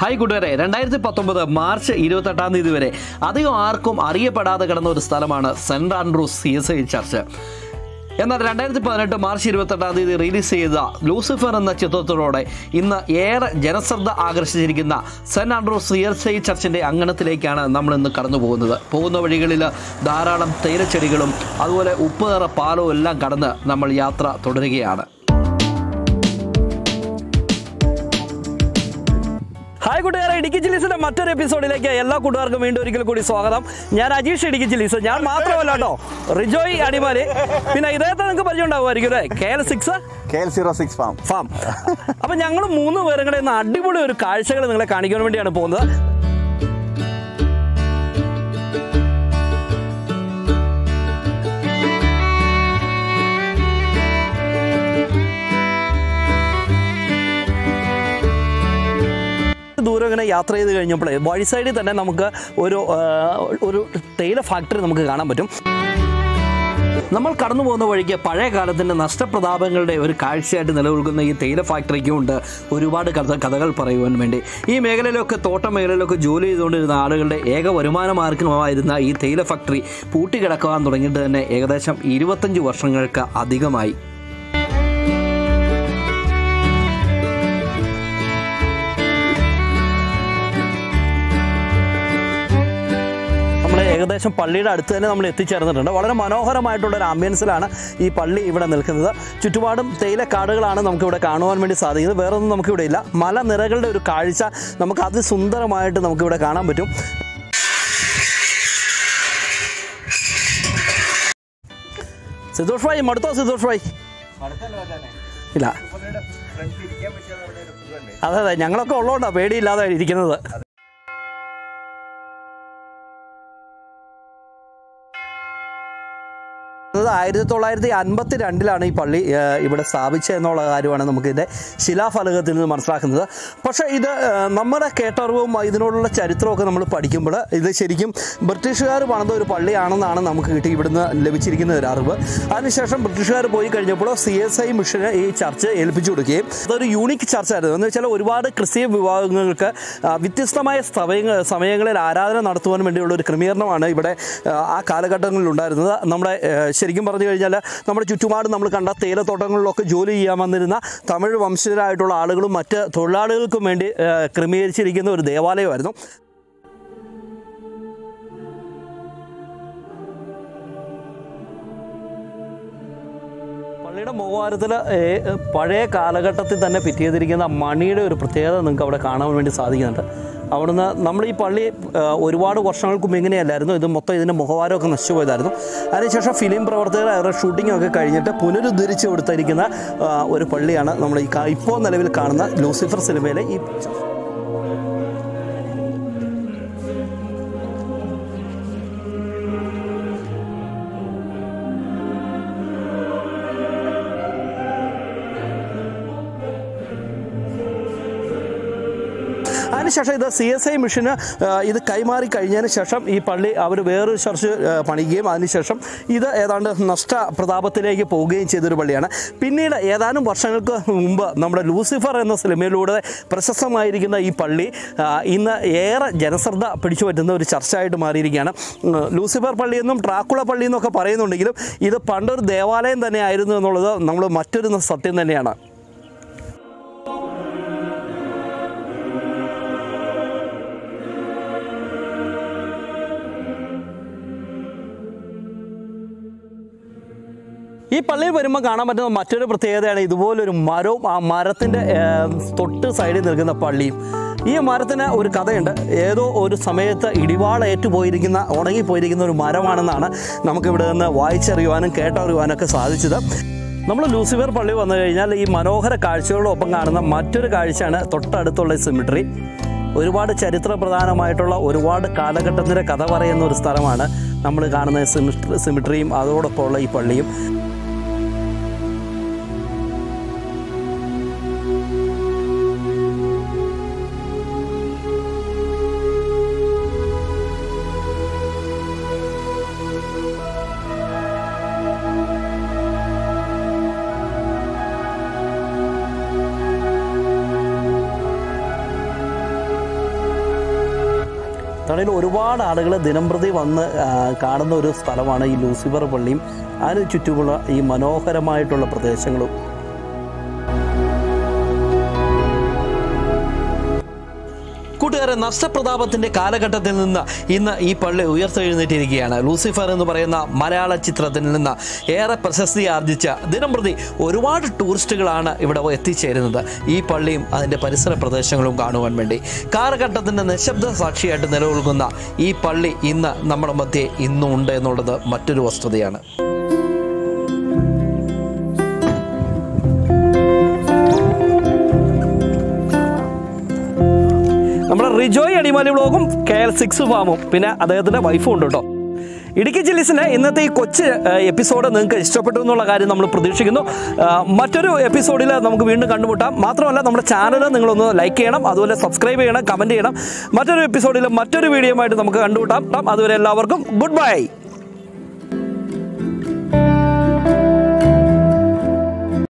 High കൂട്ടുകാരെ, 2019 March 28 വരെ അധികം ആർക്കും അറിയപ്പെടാതെ കിടന്ന ഒരു സ്ഥലമാണ് സെൻ്റ് ആൻഡ്രൂസ് CSI ചർച്ച്. എന്നാൽ 2018 മാർച്ച് 28 റിലീസ് ചെയ്ത ലൂസിഫർ എന്ന ചിത്രത്തിലൂടെ ഇന്ന് ഏറെ ജനശ്രദ്ധ ആകർഷിച്ചിരിക്കുന്ന സെൻ്റ് ആൻഡ്രൂസ് CSI ചർച്ചിൻ്റെ അങ്കണത്തിലേക്കാണ് നമ്മൾ ഇന്ന് കടന്നു പോകുന്നത്. പോകുന്ന വഴികളിൽ ധാരാളം തേയിലച്ചെടികളും അതുപോലെ ഉപ്പ് നിറ പാലവും എല്ലാം കടന്ന് നമ്മൾ യാത്ര തുടരുകയാണ്. ഹായ് കൂട്ടുകാരെ, ഇടുക്കി ചില്ലീസിന്റെ മറ്റൊരു എപ്പിസോഡിലേക്ക് എല്ലാ കൂട്ടുകാർക്കും വീണ്ടും ഒരിക്കൽ കൂടി സ്വാഗതം. ഞാൻ അജീഷ്, ഇടുക്കി ചില്ലീസ്. ഞാൻ മാത്രമല്ല കേട്ടോ, റിജോയ് അടിമാലി. പിന്നെ ഇദ്ദേഹത്തെ നിങ്ങൾക്ക് പരിചയം ഉണ്ടാവുമായിരിക്കും അല്ലേ? KL06 farm. അപ്പൊ ഞങ്ങൾ 3 പേരും കൂടെ ഇന്ന് അടിപൊളി ഒരു കാഴ്ചകൾ നിങ്ങളെ കാണിക്കാൻ വേണ്ടിയാണ് പോകുന്നത്. ദൂരം ഇങ്ങനെ യാത്ര ചെയ്ത് കഴിഞ്ഞപ്പോഴേ വഴി സൈഡിൽ തന്നെ നമുക്ക് ഒരു തേയില ഫാക്ടറി നമുക്ക് കാണാൻ പറ്റും. നമ്മൾ കടന്നു പോകുന്ന വഴിക്ക് പഴയ കാലത്തിൻ്റെ നഷ്ടപ്രതാപങ്ങളുടെ ഒരു കാഴ്ചയായിട്ട് നിലനിൽക്കുന്ന ഈ തേയില ഫാക്ടറിക്കുണ്ട് ഒരുപാട് കഥകൾ പറയുവാൻ വേണ്ടി. ഈ മേഖലയിലൊക്കെ തോട്ടം മേഖലയിലൊക്കെ ജോലി ചെയ്തുകൊണ്ടിരുന്ന ആളുകളുടെ ഏക വരുമാന മാർഗമായിരുന്ന ഈ തേയില ഫാക്ടറി പൂട്ടിക്കിടക്കുവാൻ തുടങ്ങിയിട്ട് തന്നെ ഏകദേശം 25 വർഷങ്ങൾക്ക് അധികമായി. ഏകദേശം പള്ളിയുടെ അടുത്ത് തന്നെ നമ്മൾ എത്തിച്ചേർന്നിട്ടുണ്ട്. വളരെ മനോഹരമായിട്ടുള്ളൊരു ആംബിയൻസിലാണ് ഈ പള്ളി ഇവിടെ നിൽക്കുന്നത്. ചുറ്റുപാടും തേയിലക്കാടുകളാണ് നമുക്കിവിടെ കാണുവാൻ വേണ്ടി സാധിക്കുന്നത്. വേറൊന്നും നമുക്കിവിടെ ഇല്ല. മലനിരകളുടെ ഒരു കാഴ്ച നമുക്ക് അതിസുന്ദരമായിട്ട് നമുക്കിവിടെ കാണാൻ പറ്റും. സിദോഷ് ഭായി, മടുത്തോ സിദോഷ് ഭായി? ഇല്ല, അതെ അതെ, ഞങ്ങളൊക്കെ ഉള്ളതുകൊണ്ടാണ് പേടിയില്ലാതെ ഇരിക്കുന്നത്. അത് 1952 ഈ പള്ളി ഇവിടെ സ്ഥാപിച്ചതെന്നുള്ള കാര്യമാണ് നമുക്കിതിൻ്റെ ശിലാഫലകത്തിൽ നിന്ന് മനസ്സിലാക്കുന്നത്. പക്ഷേ ഇത് നമ്മുടെ കേട്ടറിവും ഇതിനോടുള്ള ചരിത്രമൊക്കെ നമ്മൾ പഠിക്കുമ്പോൾ ഇത് ശരിക്കും ബ്രിട്ടീഷുകാർ പണിത ഒരു പള്ളിയാണെന്നാണ് നമുക്ക് കിട്ടി ഇവിടുന്ന് ലഭിച്ചിരിക്കുന്ന ഒരു അറിവ്. അതിനുശേഷം ബ്രിട്ടീഷുകാർ പോയി കഴിഞ്ഞപ്പോൾ CSI മിഷന് ഈ ചർച്ച് ഏൽപ്പിച്ചു കൊടുക്കുകയും അതൊരു യൂണിക് ചർച്ചായിരുന്നു. എന്ന് വെച്ചാൽ ഒരുപാട് ക്രിസ്ത്യൻ വിഭാഗങ്ങൾക്ക് വ്യത്യസ്തമായ സമയങ്ങളിൽ ആരാധന നടത്തുവാൻ വേണ്ടിയുള്ള ഒരു ക്രമീകരണമാണ് ഇവിടെ ആ കാലഘട്ടങ്ങളിൽ ഉണ്ടായിരുന്നത്. നമ്മുടെ ശരിക്കും പറഞ്ഞു കഴിഞ്ഞാൽ നമ്മുടെ ചുറ്റുപാട് നമ്മൾ കണ്ട തേയിലത്തോട്ടങ്ങളിലൊക്കെ ജോലി ചെയ്യാൻ വന്നിരുന്ന തമിഴ് വംശജരായിട്ടുള്ള ആളുകളും മറ്റ് തൊഴിലാളികൾക്കും വേണ്ടി ക്രമീകരിച്ചിരിക്കുന്ന ഒരു ദേവാലയമായിരുന്നു. പള്ളിയുടെ മുഖവാരത്തിൽ പഴയ കാലഘട്ടത്തിൽ തന്നെ പിറ്റേതിരിക്കുന്ന മണിയുടെ ഒരു പ്രത്യേകത നിങ്ങൾക്ക് അവിടെ കാണാൻ വേണ്ടി സാധിക്കുന്നുണ്ട്. അവിടുന്ന് നമ്മൾ ഈ പള്ളി ഒരുപാട് വർഷങ്ങൾക്ക് മുമ്പ് ഇങ്ങനെയല്ലായിരുന്നു, ഇത് മൊത്തം ഇതിൻ്റെ മുഖവാരമൊക്കെ നശിച്ചു പോയതായിരുന്നു. അതിനുശേഷം ഫിലിം പ്രവർത്തകർ അവരുടെ ഷൂട്ടിങ്ങൊക്കെ കഴിഞ്ഞിട്ട് പുനരുദ്ധരിച്ച് കൊടുത്തിരിക്കുന്ന ഒരു പള്ളിയാണ് നമ്മൾ ഈ ഇപ്പോൾ നിലവിൽ കാണുന്ന ലൂസിഫർ സിനിമയിലെ ഈ ശേഷം ഇത് CSI മിഷന് ഇത് കൈമാറി കഴിഞ്ഞതിന് ശേഷം ഈ പള്ളി അവർ വേറൊരു ചർച്ച് പണിയുകയും അതിനുശേഷം ഇത് ഏതാണ്ട് നഷ്ടപ്രതാപത്തിലേക്ക് പോവുകയും ചെയ്തൊരു പള്ളിയാണ്. പിന്നീട് ഏതാനും വർഷങ്ങൾക്ക് മുമ്പ് നമ്മുടെ ലൂസിഫർ എന്ന സിനിമയിലൂടെ പ്രശസ്തമായിരിക്കുന്ന ഈ പള്ളി ഇന്ന് ഏറെ ജനശ്രദ്ധ പിടിച്ചു പറ്റുന്ന ഒരു ചർച്ചയായിട്ട് മാറിയിരിക്കുകയാണ്. ലൂസിഫർ പള്ളി എന്നും ഡ്രാക്കുളപ്പള്ളി എന്നൊക്കെ പറയുന്നുണ്ടെങ്കിലും ഇത് പണ്ടൊരു ദേവാലയം തന്നെ ആയിരുന്നു എന്നുള്ളത് നമ്മൾ മറ്റൊരു സത്യം തന്നെയാണ്. ഈ പള്ളിയിൽ വരുമ്പോൾ കാണാൻ പറ്റുന്ന മറ്റൊരു പ്രത്യേകതയാണ് ഇതുപോലൊരു മരവും ആ മരത്തിൻ്റെ തൊട്ട് സൈഡിൽ നിൽക്കുന്ന പള്ളിയും. ഈ മരത്തിന് ഒരു കഥയുണ്ട്. ഏതോ ഒരു സമയത്ത് ഇടിവാളേറ്റു പോയിരിക്കുന്ന ഉണങ്ങിപ്പോയിരിക്കുന്ന ഒരു മരമാണെന്നാണ് നമുക്കിവിടെ നിന്ന് വായിച്ചറിയുവാനും കേട്ടറിയുവാനൊക്കെ സാധിച്ചത്. നമ്മൾ ലൂസിഫർ പള്ളി വന്നു കഴിഞ്ഞാൽ ഈ മനോഹര കാഴ്ചകളോടൊപ്പം കാണുന്ന മറ്റൊരു കാഴ്ചയാണ് തൊട്ടടുത്തുള്ള സിമിട്രി. ഒരുപാട് ചരിത്രപ്രധാനമായിട്ടുള്ള ഒരുപാട് കാലഘട്ടത്തിൻ്റെ കഥ പറയുന്ന ഒരു സ്ഥലമാണ് നമ്മൾ കാണുന്ന സിമിട്രിയും അതോടൊപ്പമുള്ള ഈ പള്ളിയും. കർണാടകയിൽ ഒരുപാട് ആളുകൾ ദിനംപ്രതി വന്ന് കാണുന്ന ഒരു സ്ഥലമാണ് ഈ ലൂസിഫർ പള്ളിയും അതിന് ചുറ്റുമുള്ള ഈ മനോഹരമായിട്ടുള്ള പ്രദേശങ്ങളും. കൂട്ടുകാരെ, നഷ്ടപ്രതാപത്തിൻ്റെ കാലഘട്ടത്തിൽ നിന്ന് ഇന്ന് ഈ പള്ളി ഉയർത്തെഴുന്നേറ്റിരിക്കുകയാണ്. ലൂസിഫർ എന്ന് പറയുന്ന മലയാള ചിത്രത്തിൽ നിന്ന് ഏറെ പ്രശസ്തി ആർജിച്ച ദിനംപ്രതി ഒരുപാട് ടൂറിസ്റ്റുകളാണ് ഇവിടെ എത്തിച്ചേരുന്നത് ഈ പള്ളിയും അതിൻ്റെ പരിസര പ്രദേശങ്ങളും കാണുവാൻ വേണ്ടി. കാലഘട്ടത്തിൻ്റെ നിശബ്ദ സാക്ഷിയായിട്ട് നിലകൊള്ളുന്ന ഈ പള്ളി ഇന്ന് നമ്മുടെ മധ്യേ ഇന്നും ഉണ്ട് എന്നുള്ളത് മറ്റൊരു വസ്തുതയാണ്. നമ്മുടെ റിജോയ് അടിമാലി വ്ളോഗും KL6 ഫാമും പിന്നെ അദ്ദേഹത്തിൻ്റെ വൈഫും ഉണ്ട് കേട്ടോ. ഇടുക്കി ജില്ലീസിൻ്റെ ഇന്നത്തെ ഈ കൊച്ചു എപ്പിസോഡ് നിങ്ങൾക്ക് ഇഷ്ടപ്പെട്ടു എന്നുള്ള കാര്യം നമ്മൾ പ്രതീക്ഷിക്കുന്നു. മറ്റൊരു എപ്പിസോഡിൽ നമുക്ക് വീണ്ടും കണ്ടുമുട്ടാം. മാത്രമല്ല, നമ്മുടെ ചാനൽ നിങ്ങളൊന്ന് ലൈക്ക് ചെയ്യണം, അതുപോലെ സബ്സ്ക്രൈബ് ചെയ്യണം, കമൻറ്റ് ചെയ്യണം. മറ്റൊരു എപ്പിസോഡിൽ മറ്റൊരു വീഡിയോ ആയിട്ട് നമുക്ക് കണ്ടുമുട്ടാം. അതുവരെ എല്ലാവർക്കും ഗുഡ് ബൈ.